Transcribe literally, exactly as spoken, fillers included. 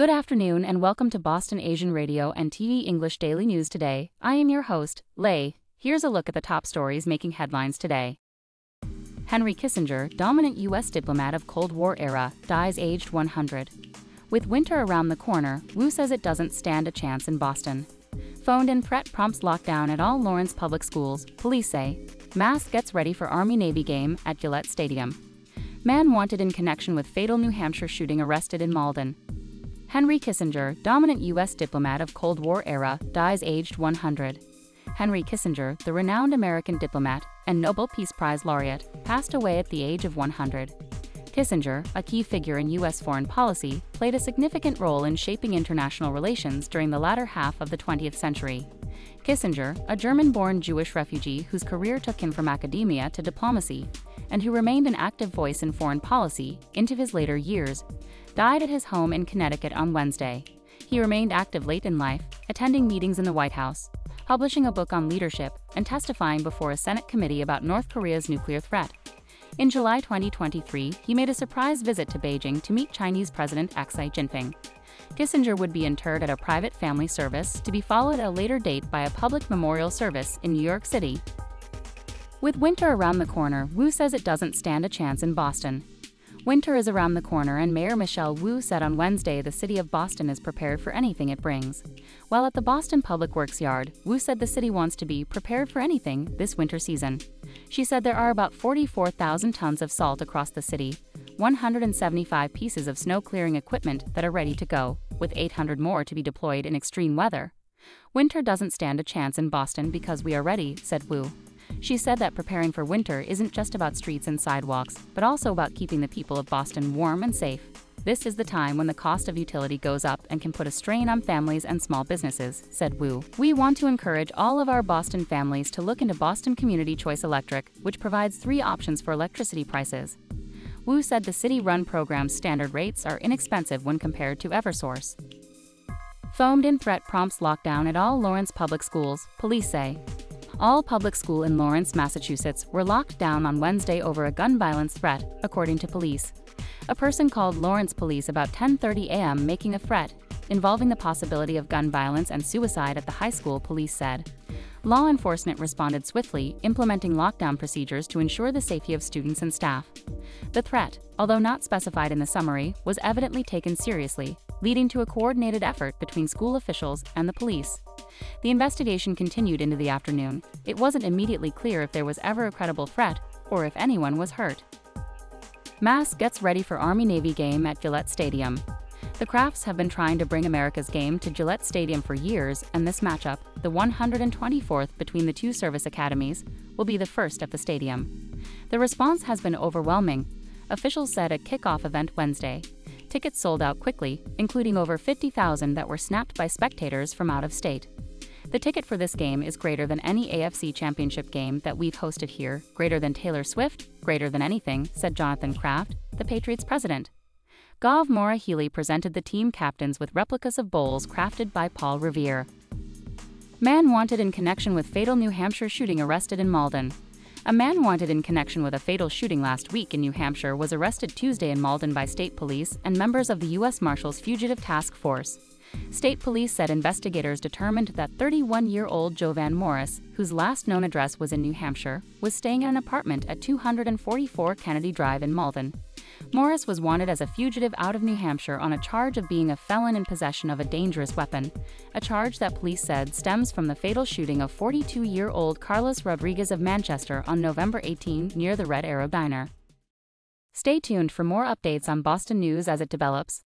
Good afternoon and welcome to Boston Asian Radio and T V English Daily News Today. I am your host, Lei. Here's a look at the top stories making headlines today. Henry Kissinger, dominant U S diplomat of Cold War era, dies aged one hundred. With winter around the corner, Wu says it doesn't stand a chance in Boston. Phoned-in threat prompts lockdown at all Lawrence public schools, police say. Mass gets ready for Army-Navy game at Gillette Stadium. Man wanted in connection with fatal New Hampshire shooting arrested in Malden. Henry Kissinger, dominant U S diplomat of Cold War era, dies aged one hundred. Henry Kissinger, the renowned American diplomat and Nobel Peace Prize laureate, passed away at the age of one hundred. Kissinger, a key figure in U S foreign policy, played a significant role in shaping international relations during the latter half of the twentieth century. Kissinger, a German-born Jewish refugee whose career took him from academia to diplomacy, and who remained an active voice in foreign policy into his later years, died at his home in Connecticut on Wednesday. He remained active late in life, attending meetings in the White House, publishing a book on leadership, and testifying before a Senate committee about North Korea's nuclear threat. In July twenty twenty-three, he made a surprise visit to Beijing to meet Chinese President Xi Jinping. Kissinger would be interred at a private family service to be followed at a later date by a public memorial service in New York City. With winter around the corner, Wu says it doesn't stand a chance in Boston. Winter is around the corner, and Mayor Michelle Wu said on Wednesday the city of Boston is prepared for anything it brings. While at the Boston Public Works Yard, Wu said the city wants to be prepared for anything this winter season. She said there are about forty-four thousand tons of salt across the city, one hundred seventy-five pieces of snow clearing equipment that are ready to go, with eight hundred more to be deployed in extreme weather. Winter doesn't stand a chance in Boston because we are ready, said Wu. She said that preparing for winter isn't just about streets and sidewalks, but also about keeping the people of Boston warm and safe. This is the time when the cost of utility goes up and can put a strain on families and small businesses, said Wu. We want to encourage all of our Boston families to look into Boston Community Choice Electric, which provides three options for electricity prices. Wu said the city-run program's standard rates are inexpensive when compared to Eversource. Phoned-in threat prompts lockdown at all Lawrence public schools, police say. All public schools in Lawrence, Massachusetts were locked down on Wednesday over a gun violence threat, according to police. A person called Lawrence police about ten thirty a m making a threat involving the possibility of gun violence and suicide at the high school, police said. Law enforcement responded swiftly, implementing lockdown procedures to ensure the safety of students and staff. The threat, although not specified in the summary, was evidently taken seriously, leading to a coordinated effort between school officials and the police. The investigation continued into the afternoon. It wasn't immediately clear if there was ever a credible threat or if anyone was hurt. Mass gets ready for Army-Navy game at Gillette Stadium. The Crafts have been trying to bring America's game to Gillette Stadium for years, and this matchup, the one hundred twenty-fourth between the two service academies, will be the first at the stadium. The response has been overwhelming, officials said at kickoff event Wednesday. Tickets sold out quickly, including over fifty thousand that were snapped by spectators from out of state. The ticket for this game is greater than any A F C championship game that we've hosted here, greater than Taylor Swift, greater than anything, said Jonathan Kraft, the Patriots president. Gov. Maura Healey presented the team captains with replicas of bowls crafted by Paul Revere. Man wanted in connection with fatal New Hampshire shooting arrested in Malden. A man wanted in connection with a fatal shooting last week in New Hampshire was arrested Tuesday in Malden by state police and members of the U S Marshals Fugitive Task Force. State police said investigators determined that thirty-one-year-old Jovan Morris, whose last known address was in New Hampshire, was staying in an apartment at two forty-four Kennedy Drive in Malden. Morris was wanted as a fugitive out of New Hampshire on a charge of being a felon in possession of a dangerous weapon, a charge that police said stems from the fatal shooting of forty-two-year-old Carlos Rodriguez of Manchester on November eighteenth near the Red Arrow Diner. Stay tuned for more updates on Boston news as it develops.